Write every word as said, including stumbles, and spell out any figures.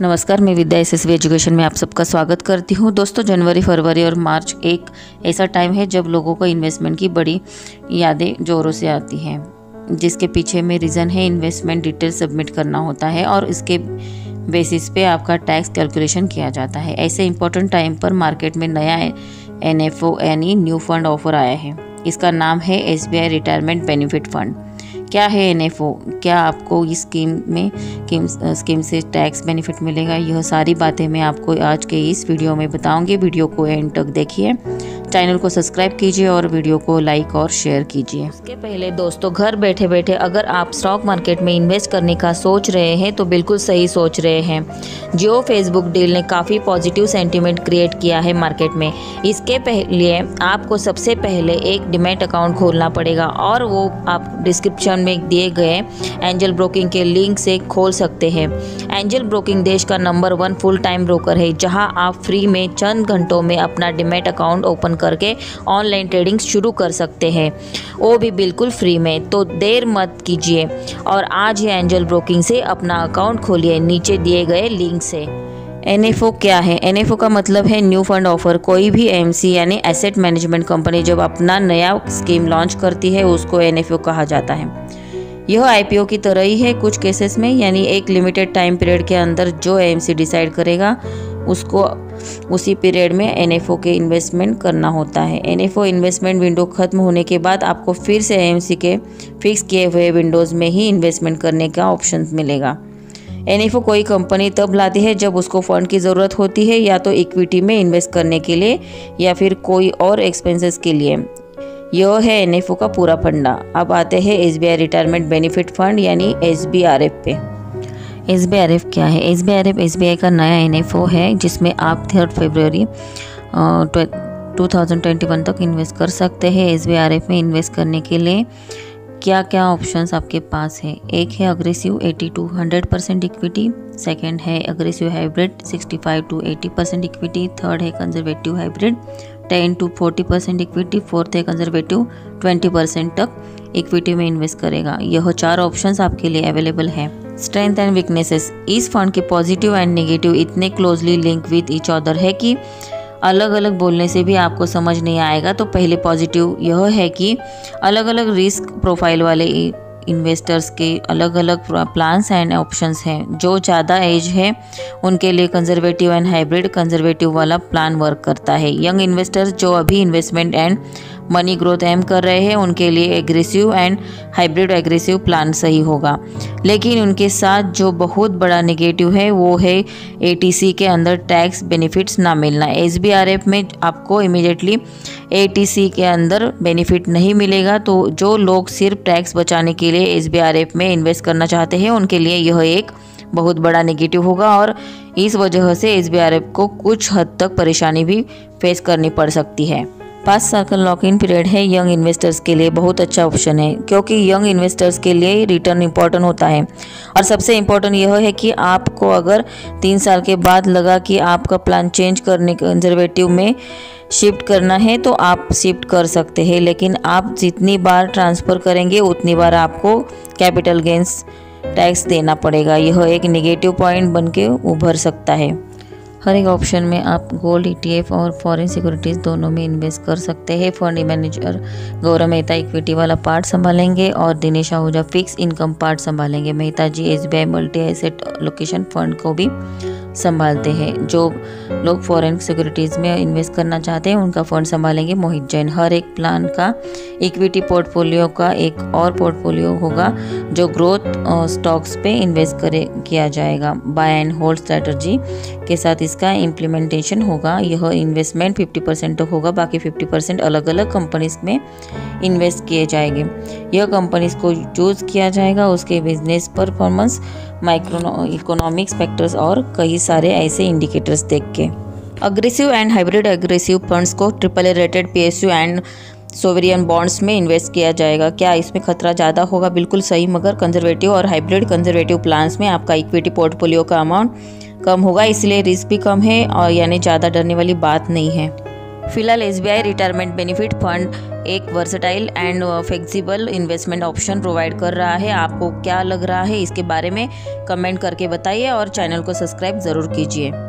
नमस्कार, मैं Vidya S S V education में आप सबका स्वागत करती हूँ। दोस्तों, जनवरी, फरवरी और मार्च एक ऐसा टाइम है जब लोगों को इन्वेस्टमेंट की बड़ी यादें ज़ोरों से आती हैं, जिसके पीछे में रीज़न है इन्वेस्टमेंट डिटेल सबमिट करना होता है और इसके बेसिस पे आपका टैक्स कैलकुलेशन किया जाता है। ऐसे इंपॉर्टेंट टाइम पर मार्केट में नया एन एफ ओ यानी न्यू फंड ऑफर आया है। इसका नाम है S B I retirement benefit fund. क्या है एन एफ ओ? क्या आपको इस स्कीम में स्कीम से टैक्स बेनिफिट मिलेगा? यह सारी बातें मैं आपको आज के इस वीडियो में बताऊंगी। वीडियो को एंड तक देखिए, चैनल को सब्सक्राइब कीजिए और वीडियो को लाइक और शेयर कीजिए। इसके पहले दोस्तों, घर बैठे बैठे अगर आप स्टॉक मार्केट में इन्वेस्ट करने का सोच रहे हैं तो बिल्कुल सही सोच रहे हैं। जियो फेसबुक डील ने काफ़ी पॉजिटिव सेंटीमेंट क्रिएट किया है मार्केट में। इसके पहले आपको सबसे पहले एक डीमैट अकाउंट खोलना पड़ेगा और वो आप डिस्क्रिप्शन में दिए गए एंजल ब्रोकिंग के लिंक से खोल सकते हैं। एंजल ब्रोकिंग देश का number one full time broker है, जहाँ आप फ्री में चंद घंटों में अपना डीमैट अकाउंट ओपन करके ऑनलाइन ट्रेडिंग शुरू कर सकते हैं, वो भी बिल्कुल फ्री में। तो देर मत कीजिए और आज ही एंजल ब्रोकिंग से अपना अकाउंट खोलिए नीचे दिए गए लिंक से। एन एफ ओ क्या है? एन एफ ओ का मतलब है न्यू फंड ऑफर। कोई भी एम सी यानी एसेट मैनेजमेंट कंपनी जब अपना नया स्कीम लॉन्च करती है उसको एन एफ ओ कहा जाता है। यह आई पी ओ की तरह ही है कुछ केसेस में, यानी एक लिमिटेड टाइम पीरियड के अंदर जो एम सी डिसाइड करेगा उसको उसी पीरियड में एन एफ ओ के इन्वेस्टमेंट करना होता है। N F O investment window खत्म होने के बाद आपको फिर से ए एम सी के फिक्स किए हुए विंडोज़ में ही इन्वेस्टमेंट करने का ऑप्शन मिलेगा। एन एफ ओ कोई कंपनी तब लाती है जब उसको फंड की ज़रूरत होती है, या तो इक्विटी में इन्वेस्ट करने के लिए या फिर कोई और एक्सपेंसेस के लिए। यह है एन एफ ओ का पूरा फंडा। अब आते हैं S B I retirement benefit fund यानी एस बी आर एफ पे। एस बी आर एफ क्या है? S B R F S B I का नया एन एफ ओ है, जिसमें आप थर्ड फरवरी दो हज़ार इक्कीस तक इन्वेस्ट कर सकते हैं। एस बी आर एफ में इन्वेस्ट करने के लिए क्या क्या ऑप्शंस आपके पास है? एक है अग्रेसिव अस्सी to hundred percent equity, second है aggressive hybrid sixty five to eighty percent equity, third है conservative hybrid ten to forty percent equity, fourth है कंजर्वेटिव ट्वेंटी परसेंट तक इक्विटी में इन्वेस्ट करेगा। यह चार ऑप्शंस आपके लिए अवेलेबल हैं। स्ट्रेंथ एंड वीकनेसेस, इस फंड के पॉजिटिव एंड नेगेटिव इतने closely link with each other है कि अलग अलग बोलने से भी आपको समझ नहीं आएगा। तो पहले पॉजिटिव यह है कि अलग अलग रिस्क प्रोफाइल वाले इन्वेस्टर्स के अलग अलग प्लान्स एंड ऑप्शंस हैं। जो ज़्यादा एज है उनके लिए कंजर्वेटिव एंड हाइब्रिड कंजर्वेटिव वाला प्लान वर्क करता है। यंग इन्वेस्टर्स जो अभी investment and money growth aim कर रहे हैं उनके लिए aggressive and hybrid aggressive plan सही होगा, लेकिन उनके साथ जो बहुत बड़ा नेगेटिव है वो है ए टी सी के अंदर टैक्स बेनिफिट्स ना मिलना। एस बी आर एफ में आपको इमीडिएटली ए टी सी के अंदर बेनिफिट नहीं मिलेगा, तो जो लोग सिर्फ टैक्स बचाने के लिए एस बी आर एफ में इन्वेस्ट करना चाहते हैं उनके लिए यह एक बहुत बड़ा नेगेटिव होगा और इस वजह से एस बी आर एफ को कुछ हद तक परेशानी भी फेस करनी पड़ सकती है। पाँच साल का लॉक इन पीरियड है। यंग इन्वेस्टर्स के लिए बहुत अच्छा ऑप्शन है, क्योंकि यंग इन्वेस्टर्स के लिए रिटर्न इम्पॉर्टेंट होता है। और सबसे इम्पॉर्टेंट यह है कि आपको अगर तीन साल के बाद लगा कि आपका प्लान चेंज करने कंजर्वेटिव में शिफ्ट करना है तो आप शिफ्ट कर सकते हैं, लेकिन आप जितनी बार ट्रांसफ़र करेंगे उतनी बार आपको कैपिटल गेंस टैक्स देना पड़ेगा। यह एक नेगेटिव पॉइंट बन के उभर सकता है। हर एक ऑप्शन में आप गोल्ड, ई टी एफ और फॉरेन सिक्योरिटीज़ दोनों में इन्वेस्ट कर सकते हैं। Fund manager Gaurav Mehta equity वाला पार्ट संभालेंगे और Dinesh Ahuja fix income part संभालेंगे। Mehta ji S B I multi asset allocation fund को भी संभालते हैं। जो लोग फॉरेन सिक्योरिटीज़ में इन्वेस्ट करना चाहते हैं उनका फंड संभालेंगे मोहित जैन। हर एक प्लान का इक्विटी पोर्टफोलियो का एक और पोर्टफोलियो होगा जो ग्रोथ स्टॉक्स पे इन्वेस्ट करे किया जाएगा। बाय एंड होल्ड स्ट्रैटर्जी के साथ इसका इम्प्लीमेंटेशन होगा। यह इन्वेस्टमेंट फिफ्टी परसेंट तक होगा, बाकी फिफ्टी परसेंट अलग अलग कंपनीज में इन्वेस्ट किए जाएंगे। यह कंपनीज को चूज किया जाएगा उसके business performance, micro economics factors और कई सारे ऐसे इंडिकेटर्स देख के। Aggressive and hybrid aggressive funds को triple A rated P S U and sovereign bonds में इन्वेस्ट किया जाएगा। क्या इसमें खतरा ज़्यादा होगा? बिल्कुल सही, मगर कंजर्वेटिव और हाइब्रिड कंजर्वेटिव प्लान्स में आपका इक्विटी पोर्टफोलियो का अमाउंट कम होगा, इसलिए रिस्क भी कम है और यानी ज़्यादा डरने वाली बात नहीं है। फिलहाल एसबीआई रिटायरमेंट बेनिफिट फंड एक versatile and flexible investment option provide कर रहा है। आपको क्या लग रहा है इसके बारे में कमेंट करके बताइए और चैनल को सब्सक्राइब ज़रूर कीजिए।